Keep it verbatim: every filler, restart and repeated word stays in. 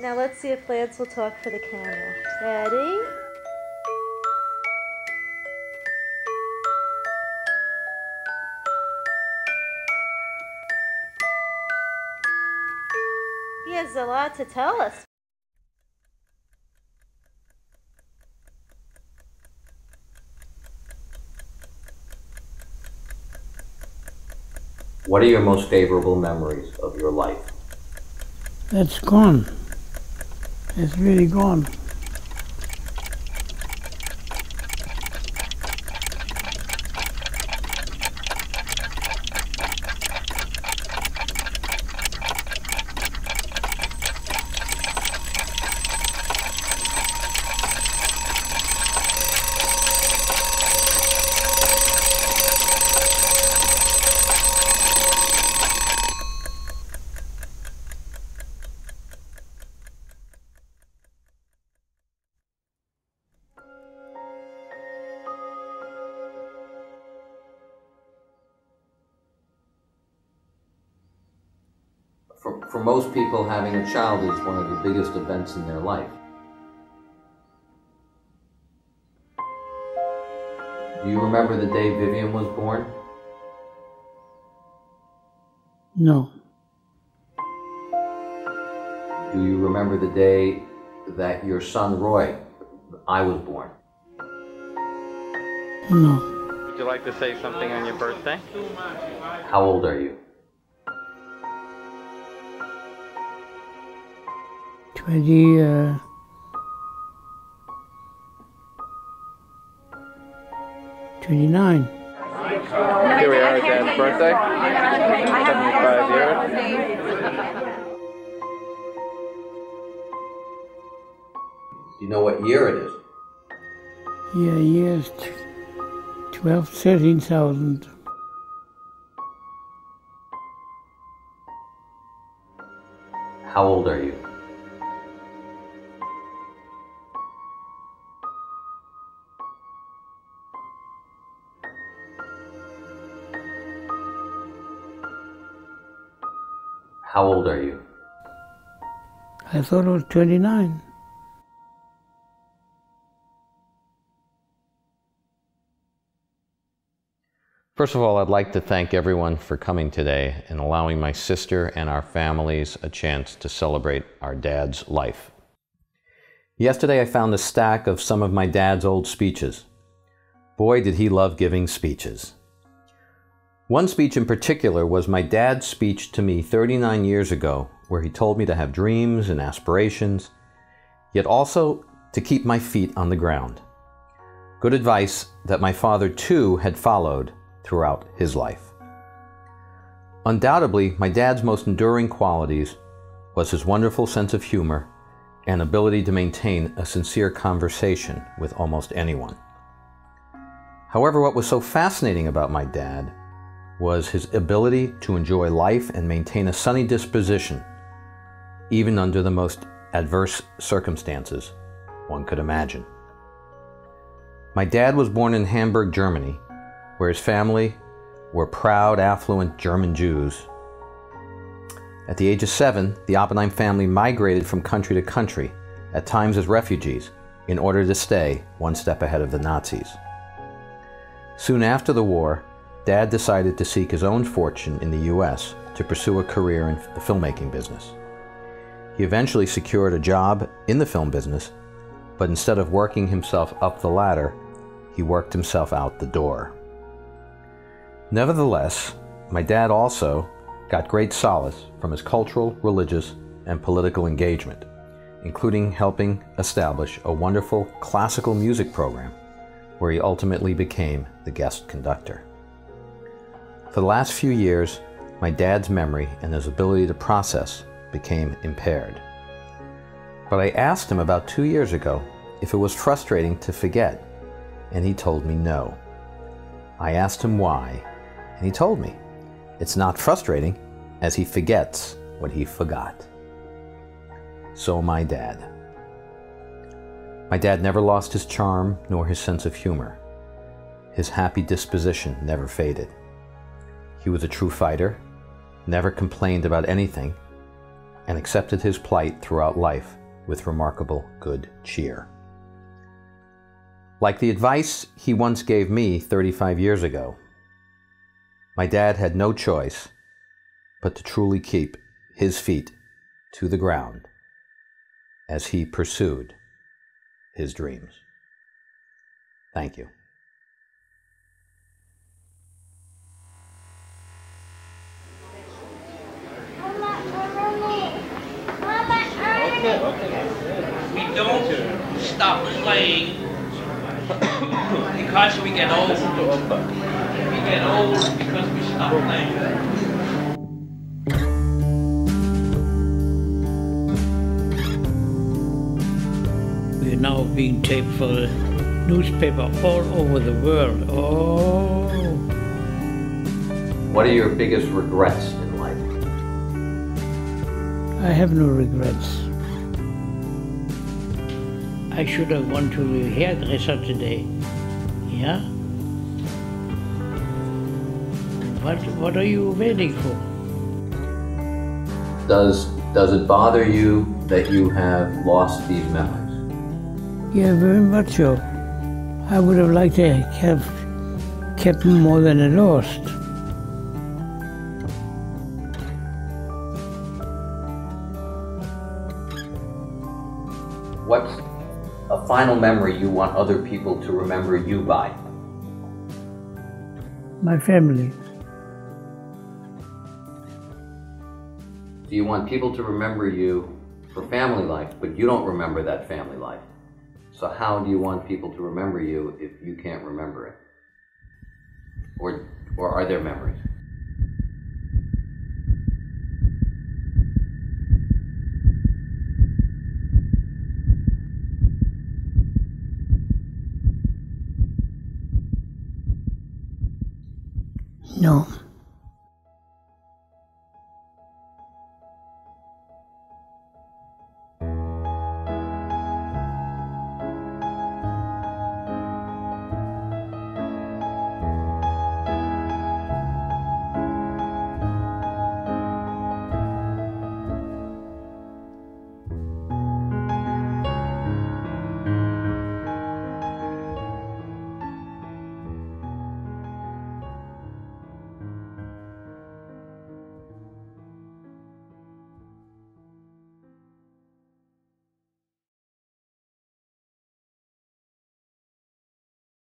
Now let's see if Lance will talk for the camera. Ready? He has a lot to tell us. What are your most favorable memories of your life? That's gone. It's really gone. For, for most people, having a child is one of the biggest events in their life. Do you remember the day Vivian was born? No. Do you remember the day that your son Roy, I was born? No. Would you like to say something on your birthday? How old are you? Twenty, uh, twenty-nine. Here we are at Dan's birthday, seventy-five years. Do you know what year it is? Yeah, years twelve, thirteen thousand. How old are you? How old are you? I thought I was twenty-nine. First of all, I'd like to thank everyone for coming today and allowing my sister and our families a chance to celebrate our dad's life. Yesterday, I found a stack of some of my dad's old speeches. Boy, did he love giving speeches. One speech in particular was my dad's speech to me thirty-nine years ago, where he told me to have dreams and aspirations, yet also to keep my feet on the ground. Good advice that my father too had followed throughout his life. Undoubtedly, my dad's most enduring qualities was his wonderful sense of humor and ability to maintain a sincere conversation with almost anyone. However, what was so fascinating about my dad was his ability to enjoy life and maintain a sunny disposition, even under the most adverse circumstances one could imagine. My dad was born in Hamburg, Germany, where his family were proud, affluent German Jews. At the age of seven, the Oppenheim family migrated from country to country, at times as refugees, in order to stay one step ahead of the Nazis. Soon after the war, Dad decided to seek his own fortune in the U S to pursue a career in the filmmaking business. He eventually secured a job in the film business, but instead of working himself up the ladder, he worked himself out the door. Nevertheless, my dad also got great solace from his cultural, religious, and political engagement, including helping establish a wonderful classical music program where he ultimately became the guest conductor. For the last few years, my dad's memory and his ability to process became impaired. But I asked him about two years ago if it was frustrating to forget, and he told me no. I asked him why, and he told me it's not frustrating as he forgets what he forgot. So my dad. My dad never lost his charm nor his sense of humor. His happy disposition never faded. He was a true fighter, never complained about anything, and accepted his plight throughout life with remarkable good cheer. Like the advice he once gave me thirty-five years ago, my dad had no choice but to truly keep his feet to the ground as he pursued his dreams. Thank you. We don't stop playing because we get old. We get old because we stop playing. We're now being taped for the newspaper all over the world. Oh! What are your biggest regrets in life? I have no regrets. I should have gone to the hairdresser today. Yeah? What, what are you waiting for? Does, does it bother you that you have lost these memories? Yeah, very much so. I would have liked to have kept more than I lost. What's a final memory you want other people to remember you by? My family. Do you want people to remember you for family life, but you don't remember that family life? So how do you want people to remember you if you can't remember it? Or, or are there memories? No.